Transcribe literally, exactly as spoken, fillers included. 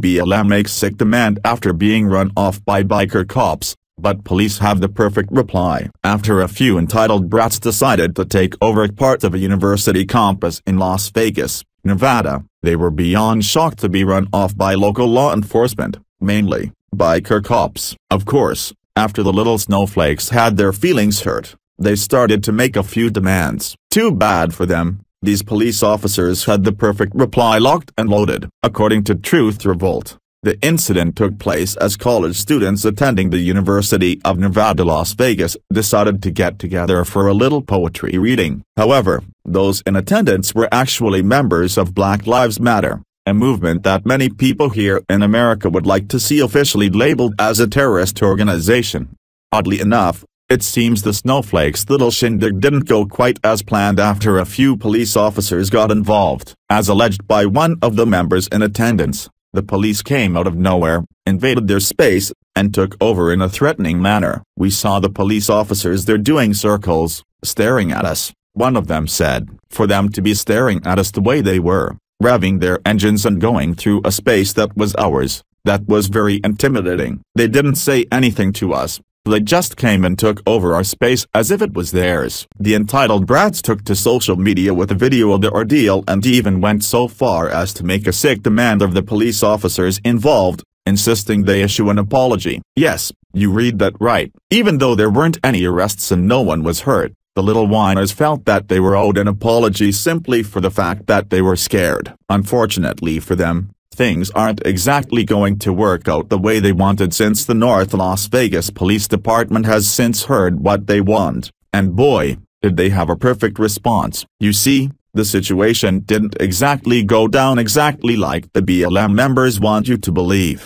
B L M makes sick demand after being run off by biker cops, but police have the perfect reply. After a few entitled brats decided to take over parts of a university campus in Las Vegas, Nevada, they were beyond shocked to be run off by local law enforcement, mainly biker cops. Of course, after the little snowflakes had their feelings hurt, they started to make a few demands. Too bad for them, these police officers had the perfect reply locked and loaded. According to Truth Revolt, the incident took place as college students attending the University of Nevada Las Vegas decided to get together for a little poetry reading. However, those in attendance were actually members of Black Lives Matter, a movement that many people here in America would like to see officially labeled as a terrorist organization. Oddly enough, it seems the snowflakes' little shindig didn't go quite as planned after a few police officers got involved. As alleged by one of the members in attendance, the police came out of nowhere, invaded their space, and took over in a threatening manner. "We saw the police officers there doing circles, staring at us," one of them said. For them to be staring at us the way they were, revving their engines and going through a space that was ours, that was very intimidating. They didn't say anything to us. They just came and took over our space as if it was theirs. The entitled brats took to social media with a video of the ordeal and even went so far as to make a sick demand of the police officers involved, insisting they issue an apology. Yes, you read that right. Even though there weren't any arrests and no one was hurt, the little whiners felt that they were owed an apology simply for the fact that they were scared. Unfortunately for them, things aren't exactly going to work out the way they wanted, since the North Las Vegas Police Department has since heard what they want, and boy, did they have a perfect response. You see, the situation didn't exactly go down exactly like the B L M members want you to believe.